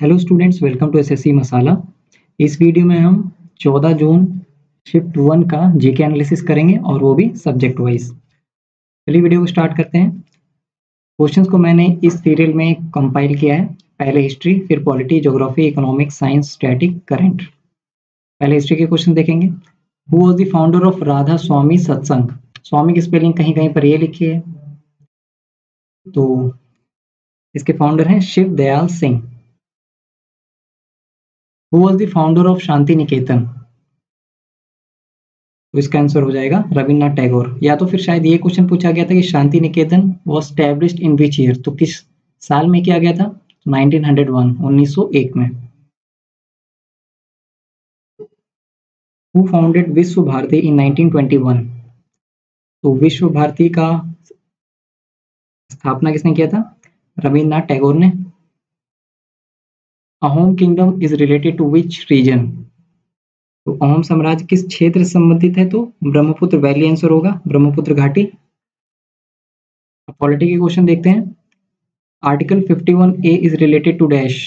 Hello students, welcome to SSC Masala. इस video में हम 14 जून शिफ्ट 1 का जीके एनालिसिस करेंगे और वो भी सब्जेक्ट वाइज। चलिए वीडियो को स्टार्ट करते हैं। क्वेश्चंस को मैंने इस सीरियल में कंपाइल किया है। पहले हिस्ट्री, फिर polity, geography, economic science, static, current. पहले हिस्ट्री के क्वेश्चन देखेंगे। Who was the founder of Radha Swami Satsang. Swami की स्पेलिंग कहीं कहीं पर ये लिखी है, तो इसके फाउंडर हैं Shiv Dayal Singh. Who was the founder of Shanti Niketan, तो इसका आंसर हो जाएगा रविन्द्रनाथ टैगोर। या तो फिर शायद ये क्वेश्चन पूछा गया था कि Shanti Niketan was established in which year, तो किस साल में किया गया था। 1901 में। हु फाउंडेड विश्व भारती इन 1921, तो विश्व भारती का स्थापना किसने किया था, रविन्द्रनाथ टैगोर ने। Ahom kingdom is related to which region, तो अहोम साम्राज्य किस क्षेत्र से संबंधित है, तो ब्रह्मपुत्र वैली आंसर होगा, ब्रह्मपुत्र घाटी। पॉलिटी के क्वेश्चन देखते हैं। Article 51A is related to dash,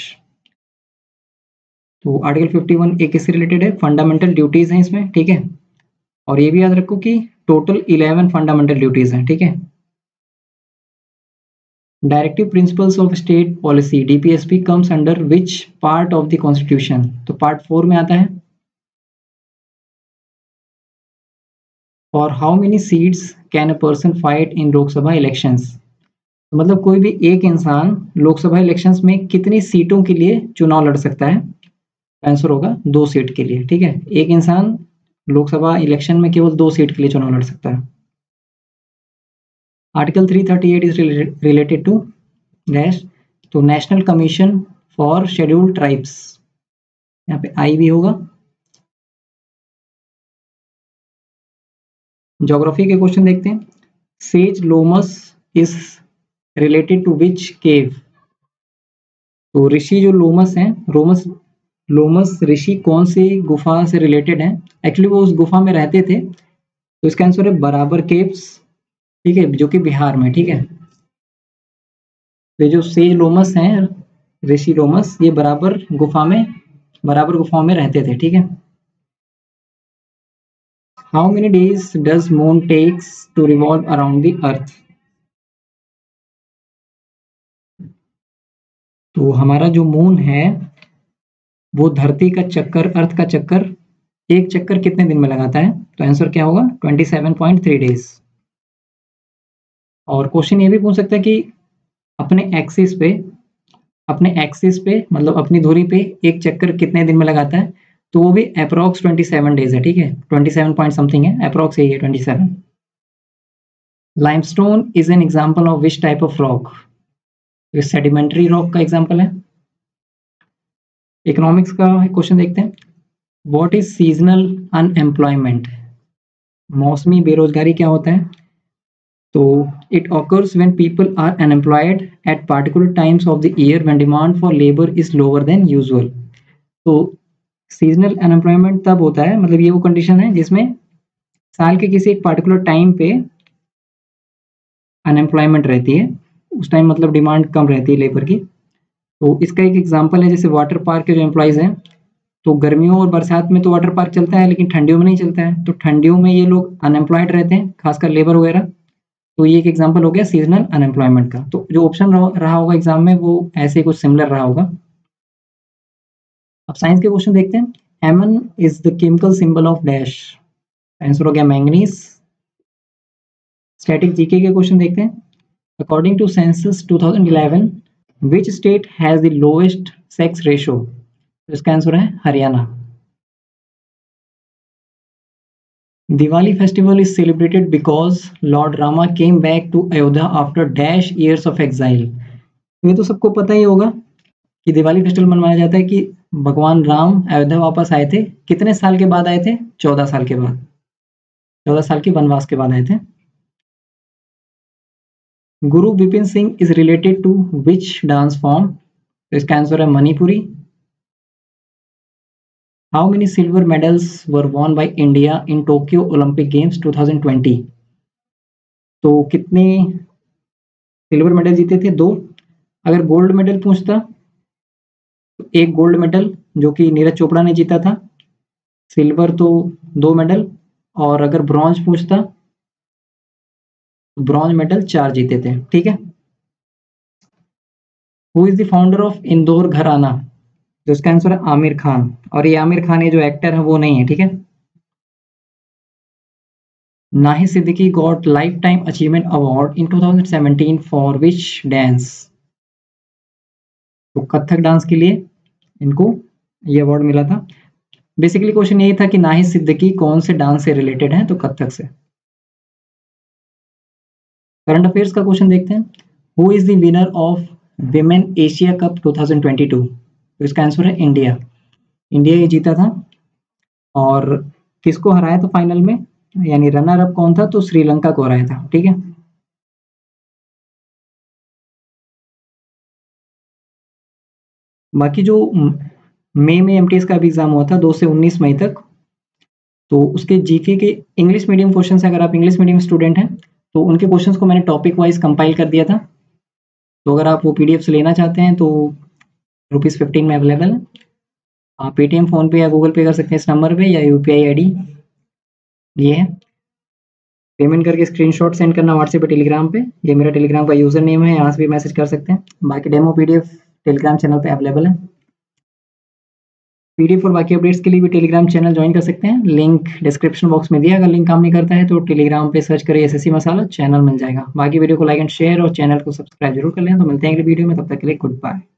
तो आर्टिकल 51A किससे रिलेटेड है, फंडामेंटल ड्यूटीज हैं इसमें, ठीक है। और ये भी याद रखो कि टोटल 11 फंडामेंटल ड्यूटीज हैं, ठीक है। Directive principles of state policy DPSP comes under which part of the constitution, तो पार्ट 4 में आता है। और how many seats can a person fight in Lok Sabha elections, तो मतलब कोई भी एक इंसान लोकसभा इलेक्शंस में कितनी सीटों के लिए चुनाव लड़ सकता है। आंसर होगा 2 सीट के लिए, ठीक है। एक इंसान लोकसभा इलेक्शन में केवल 2 सीट के लिए चुनाव लड़ सकता है। Article 338 is related to dash, तो national commission for scheduled tribes, यहाँ पे आई भी होगा। ज्योग्राफी के क्वेश्चन देखते हैं। Sage Lomas is related to which cave, तो ऋषि जो लोमस हैं, लोमस ऋषि कौन सी गुफा से रिलेटेड है, एक्चुअली वो उस गुफा में रहते थे, तो इसका आंसर है बराबर केव्स, ठीक है, जो कि बिहार में, ठीक है। ये जो सेज लोमस हैं, ऋषि लोमस, ये बराबर गुफा में रहते थे, ठीक है। How many days does moon takes to revolve around the earth, तो हमारा जो मून है वो धरती का चक्कर, अर्थ का चक्कर, एक चक्कर कितने दिन में लगाता है, तो आंसर क्या होगा, 27.3 डेज। और क्वेश्चन ये भी पूछ सकता है कि अपने एक्सिस पे मतलब अपनी धुरी पे एक चक्कर कितने दिन में लगाता है, तो वो भी अप्रॉक्स 27 डेज है, ठीक है। 27 पॉइंट समथिंग है, अप्रॉक्स यही है 27। Limestone is an example of which type of rock, तो सेडिमेंट्री रॉक का एग्जाम्पल है। इकोनॉमिक्स का क्वेश्चन देखते हैं। व्हाट इज सीजनल अनएम्प्लॉयमेंट, मौसमी बेरोजगारी क्या होता है, तो it occurs when people are unemployed at particular times of the year when demand for labour is lower than usual, तो सीजनल अनएम्प्लॉयमेंट तब होता है, मतलब ये वो कंडीशन है जिसमें साल के किसी एक पार्टिकुलर टाइम पे अनएम्प्लॉयमेंट रहती है, उस टाइम मतलब डिमांड कम रहती है लेबर की। तो इसका एक एग्जाम्पल है जैसे वाटर पार्क के जो एम्प्लॉयज़ हैं, तो गर्मियों और बरसात में तो वाटर पार्क चलता है लेकिन ठंडियों में नहीं चलता है, तो ठंडियों में ये लोग अनएम्प्लॉयड रहते हैं, खासकर लेबर वगैरह, तो ये एक एग्जाम्पल हो गया सीजनल अनएम्प्लॉयमेंट का। तो जो ऑप्शन रहा होगा एग्जाम में वो ऐसे कुछ सिमिलर रहा होगा। अब साइंस के क्वेश्चन देखते हैं। Mn is the chemical symbol of dash, answer हो गया मैंगनीज। स्टैटिक जीके के क्वेश्चन देखते हैं। According to census 2011 Which state has the lowest sex ratio? तो इसका आंसर है Haryana. Diwali festival is celebrated because lord Rama came back to Ayodhya after dash years of exile, ये तो सबको पता ही होगा कि दिवाली फेस्टिवल मनाया जाता है कि भगवान राम अयोध्या वापस आए थे, कितने साल के बाद आए थे, 14 साल के बाद, 14 साल के वनवास के बाद आए थे। Guru Bipin Singh is related to which dance form, तो इसका आंसर है Manipuri. How many silver medals were won by India in Tokyo Olympic games 2020, तो कितने सिल्वर मेडल जीते थे? 2। अगर गोल्ड मेडल पूछता तो एक गोल्ड मेडल जो कि नीरज चोपड़ा ने जीता था, सिल्वर तो 2 मेडल, और अगर ब्रॉन्ज पूछता तो ब्रॉन्ज मेडल 4 जीते थे। ठीक है। Who is the founder of Indore gharana? तो इसका आंसर है आमिर खान। और ये आमिर खान ये जो एक्टर है वो नहीं है। ठीक है। Nahid Siddiqui got life time achievement award in 2017 for which dance? तो कथक डांस के लिए इनको ये अवार्ड मिला था। बेसिकली क्वेश्चन यही था कि नाहि सिद्दीकी कौन से डांस से रिलेटेड है, तो कथक से। करंट अफेयर्स का क्वेश्चन देखते हैं। Who is the winner of women Asia cup 2022? तो इसका आंसर है इंडिया। इंडिया ये जीता था। और किसको हराया था फाइनल में, यानी रनर अप कौन था? तो श्रीलंका को हराया था। ठीक है। बाकी जो मई में एमटीएस का भी एग्जाम हुआ था 2 से 19 मई तक, तो उसके जीके के इंग्लिश मीडियम क्वेश्चन, अगर आप इंग्लिश मीडियम स्टूडेंट हैं तो उनके क्वेश्चन को मैंने टॉपिक वाइज कंपाइल कर दिया था। तो अगर आप वो पीडीएफ से लेना चाहते हैं तो ₹15 में अवेलेबल है। आप पेटीएम, फोन पे या गूगल पे कर सकते हैं इस नंबर पे, या UPI ID ये है। पेमेंट करके स्क्रीनशॉट सेंड करना व्हाट्सएप पे, टेलीग्राम पे। ये मेरा टेलीग्राम का यूजर नेम है, यहाँ से भी मैसेज कर सकते हैं। बाकी डेमो PDF टेलीग्राम चैनल पे अवेलेबल है। PDF और बाकी अपडेट्स के लिए भी टेलीग्राम चैनल ज्वाइन कर सकते हैं। लिंक डिस्क्रिप्शन बॉक्स में दिया। अगर लिंक काम नहीं करता है तो टेलीग्राम पे सर्च करें SSC मसाला, चैनल मिल जाएगा। बाकी वीडियो को लाइक एंड शेयर और चैनल को सब्सक्राइब जरूर कर लें। तो मिलते हैं अगले वीडियो में, तब तक के लिए गुड बाय।